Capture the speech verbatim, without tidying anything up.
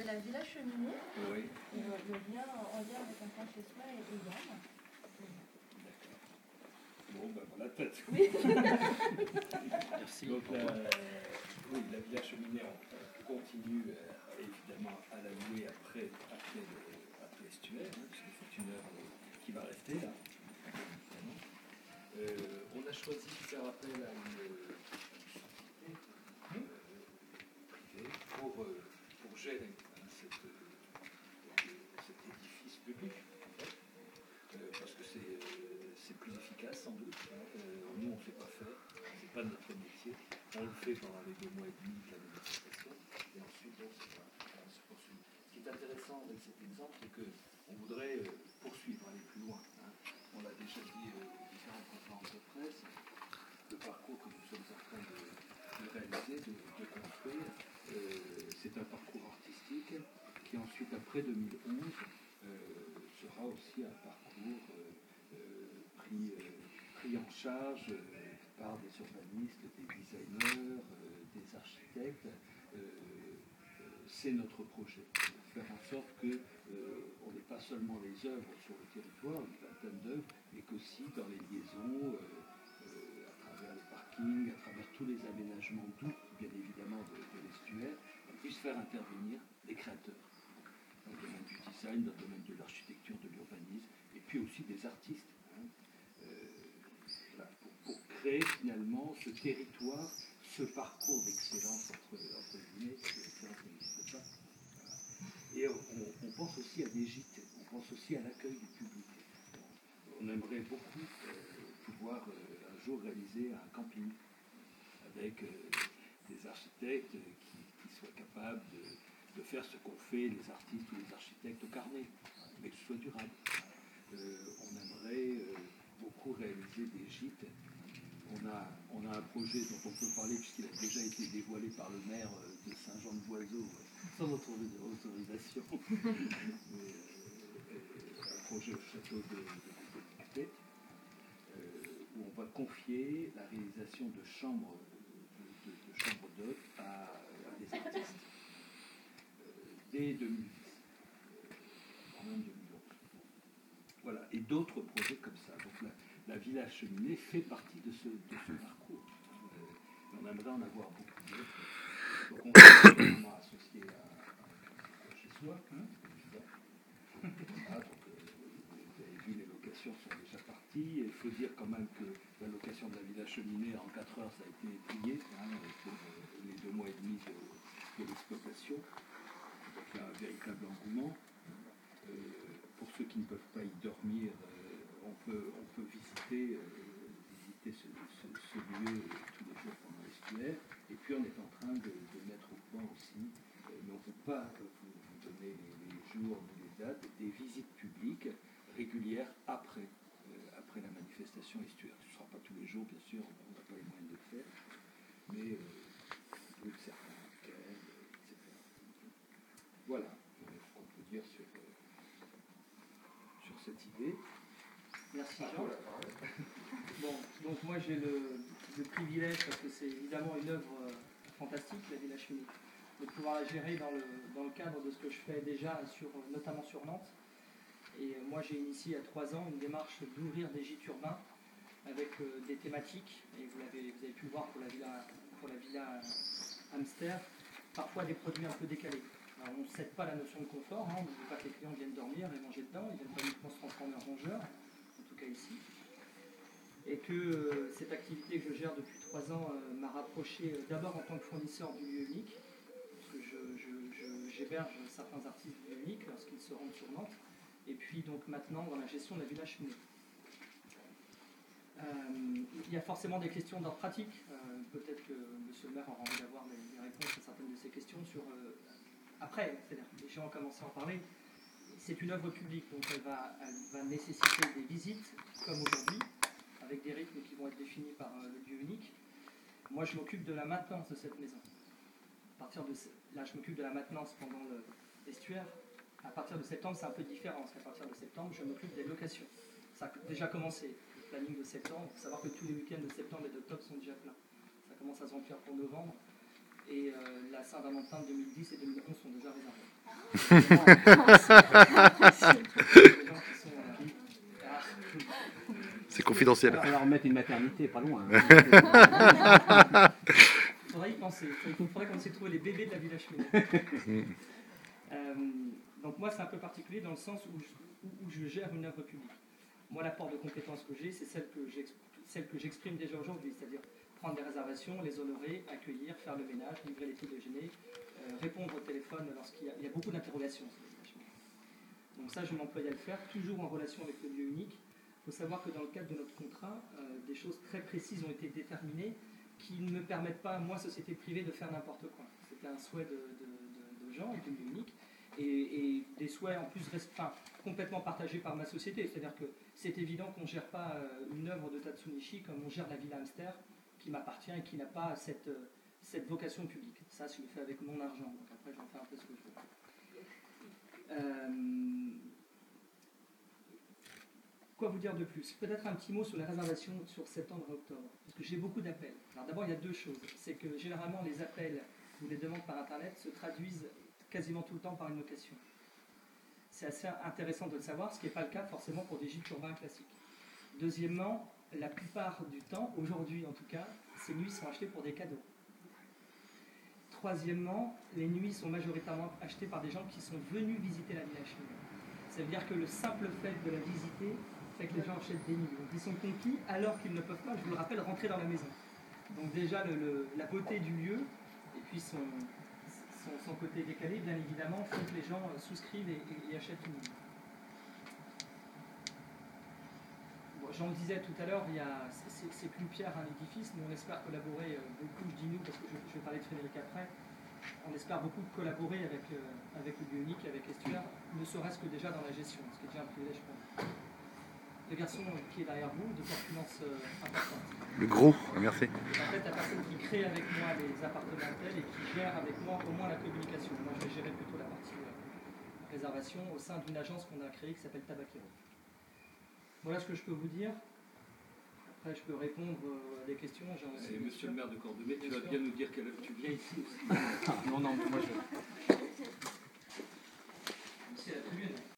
de la Villa Cheminée. Oui. Et je viens en lien avec un chez soi et Yann. D'accord. Bon, ben voilà, tête. Oui. Merci. Donc, la, oui, la Villa Cheminée, on continue euh, évidemment à la louer après, après, après Estuaire, hein, puisque c'est une heure euh, qui va rester là. Euh, on a choisi de faire appel à une privée pour, euh, pour gérer hein, cette, euh, cet édifice public, en fait, euh, parce que c'est, euh, c'est plus efficace sans doute. Hein, euh, nous, on ne fait pas faire, c'est pas notre métier. On le fait pendant les deux mois et demi de la manifestation, et ensuite on se poursuit. Ce qui est intéressant avec cet exemple, c'est qu'on voudrait euh, poursuivre, aller plus loin. Hein. On l'a déjà dit aux euh, différentes conférences de presse, le parcours que nous sommes en train de, de réaliser, de, de construire, euh, c'est un parcours artistique qui ensuite, après deux mille onze, euh, sera aussi un parcours euh, euh, pris, euh, pris en charge euh, par des urbanistes, des designers, euh, des architectes. Euh, euh, c'est notre projet. Faire en sorte qu'on euh, n'ait pas seulement les œuvres sur le territoire, une vingtaine d'œuvres, mais qu'aussi dans les liaisons, euh, euh, à travers les parkings, à travers tous les aménagements doux, bien évidemment, de, de l'estuaire, on puisse faire intervenir les créateurs dans le domaine du design, dans le domaine de l'architecture, de l'urbanisme, et puis aussi des artistes. Hein. Euh, voilà, pour, pour créer finalement ce territoire, ce parcours d'excellence entre, entre guillemets, parce que l'excellence n'existe pas. Et on, on pense aussi à des gîtes, on pense aussi à l'accueil du public. On aimerait beaucoup euh, pouvoir euh, un jour réaliser un camping avec euh, des architectes qui, qui soient capables de, de faire ce qu'ont fait les artistes ou les architectes au carnet, mais que ce soit durable. Euh, on aimerait euh, beaucoup réaliser des gîtes. On a, on a un projet dont on peut parler puisqu'il a déjà été dévoilé par le maire de Saint-Jean-de-Boiseau, sans notre autorisation, mais, euh, un projet au château de, de, de, de, de, de, de, de, de euh, où on va confier la réalisation de chambres de, de, de chambres d'hôtes à, à des artistes euh, dès deux mille dix, voire même deux mille onze. Voilà, et d'autres projets comme ça. Donc, là, la Villa Cheminée fait partie de ce, de ce parcours. Euh, on aimerait en avoir beaucoup d'autres. Donc on est vraiment associé à, à chez soi. Hein, ah, donc, euh, vous avez vu, les locations sont déjà parties. Il faut dire quand même que la location de la Villa Cheminée, en quatre heures, ça a été plié hein, pour euh, les deux mois et demi de, de l'exploitation. Donc il y a un véritable engouement. Euh, pour ceux qui ne peuvent pas y dormir, euh, On peut, on peut visiter, euh, visiter ce, ce, ce lieu tous les jours pendant l'estuaire. Et puis on est en train de, de mettre au point aussi, euh, mais on ne peut pas euh, vous, vous donner les, les jours ni les dates, des visites publiques régulières après, euh, après la manifestation estuaire. Ce ne sera pas tous les jours, bien sûr, on n'a pas les moyens de le faire, mais euh, de certains week-ends, et cetera. Voilà ce qu'on peut dire sur, euh, sur cette idée. Merci Jean. Bon, donc moi j'ai le, le privilège, parce que c'est évidemment une œuvre euh, fantastique, la Villa Cheminée, de pouvoir la gérer dans le, dans le cadre de ce que je fais déjà, sur, notamment sur Nantes. Et euh, moi j'ai initié il y a trois ans une démarche d'ouvrir des gîtes urbains avec euh, des thématiques, et vous, l'avez, vous avez pu le voir pour la Villa, pour la Villa Hamster, parfois des produits un peu décalés. Alors, on ne cède pas la notion de confort, hein, on ne veut pas que les clients viennent dormir et manger dedans, ils ne viennent pas uniquement se transformer en rongeurs. Ici, et que euh, cette activité que je gère depuis trois ans euh, m'a rapproché euh, d'abord en tant que fournisseur du Lieu Unique, parce que je, je, je, j'héberge certains artistes du Lieu Unique lorsqu'ils se rendent sur Nantes, et puis donc maintenant dans la gestion de la Villa Cheminée. Euh, il y a forcément des questions d'ordre pratique, euh, peut-être que monsieur le maire aura envie d'avoir des, des réponses à certaines de ces questions sur euh, après, c'est-à-dire les gens ont commencé à en parler. C'est une œuvre publique, donc elle va, elle va nécessiter des visites, comme aujourd'hui, avec des rythmes qui vont être définis par euh, le lieu unique. Moi, je m'occupe de la maintenance de cette maison. À partir de, là, je m'occupe de la maintenance pendant le, l'estuaire. À partir de septembre, c'est un peu différent, parce qu'à partir de septembre, je m'occupe des locations. Ça a déjà commencé, le planning de septembre. Il faut savoir que tous les week-ends de septembre et d'octobre sont déjà pleins. Ça commence à se remplir pour novembre. Et euh, la Saint-Valentin deux mille dix et deux mille onze sont déjà réservés. C'est confidentiel. Il va falloir mettre une maternité pas loin. Hein. Il faudrait y penser. Il faudrait qu'on s'est trouvé les bébés de la Villa Cheminée. euh, donc moi, c'est un peu particulier dans le sens où je, où, où je gère une œuvre publique. Moi, l'apport de compétences que j'ai, c'est celle que j'exprime, celle que j'exprime déjà aujourd'hui, c'est-à-dire prendre des réservations, les honorer, accueillir, faire le ménage, livrer les petits déjeuners, euh, répondre au téléphone lorsqu'il y a, il y a beaucoup d'interrogations. Donc ça, je m'emploie à le faire, toujours en relation avec le lieu unique. Il faut savoir que dans le cadre de notre contrat, euh, des choses très précises ont été déterminées qui ne me permettent pas, moi, société privée, de faire n'importe quoi. C'était un souhait de, de, de, de gens, du lieu unique, et, et des souhaits en plus enfin, complètement partagés par ma société. C'est-à-dire que c'est évident qu'on ne gère pas euh, une œuvre de Tatsunichi comme on gère la Villa Hamster, qui m'appartient et qui n'a pas cette, euh, cette vocation publique. Ça, je le fais avec mon argent. Donc après, j'en fais un peu ce que je veux. Euh... Quoi vous dire de plus? Peut-être un petit mot sur les réservations sur septembre et octobre. Parce que j'ai beaucoup d'appels. Alors d'abord, il y a deux choses. C'est que généralement, les appels ou les demandes par Internet se traduisent quasiment tout le temps par une location. C'est assez intéressant de le savoir, ce qui n'est pas le cas forcément pour des gîtes urbains classiques. Deuxièmement, la plupart du temps, aujourd'hui en tout cas, ces nuits sont achetées pour des cadeaux. Troisièmement, les nuits sont majoritairement achetées par des gens qui sont venus visiter la Villa Cheminée. Ça veut dire que le simple fait de la visiter fait que les gens achètent des nuits. Donc ils sont conquis alors qu'ils ne peuvent pas, je vous le rappelle, rentrer dans la maison. Donc déjà le, le, la beauté du lieu et puis son, son, son côté décalé, bien évidemment, font que les gens souscrivent et, et, et achètent une nuit. J'en disais tout à l'heure, il y a, c'est, c'est qu'une pierre, un édifice. Nous, on espère collaborer beaucoup, je dis nous, parce que je, je vais parler de Frédéric après. On espère beaucoup collaborer avec, euh, avec le Lieu Unique, avec Estuaire, ne serait-ce que déjà dans la gestion, ce qui est déjà un privilège pour nous. Le garçon qui est derrière vous, de pertinence euh, importante. Le gros, merci. En fait, la personne qui crée avec moi les appartements tels et qui gère avec moi au moins la communication. Moi, je vais gérer plutôt la partie euh, réservation au sein d'une agence qu'on a créée qui s'appelle Tabakero. Voilà ce que je peux vous dire. Après, je peux répondre à des questions. J'ai Monsieur questions. Le maire de Cordemais, tu vas bien nous dire quelle heure tu viens ici. Non, non, moi je...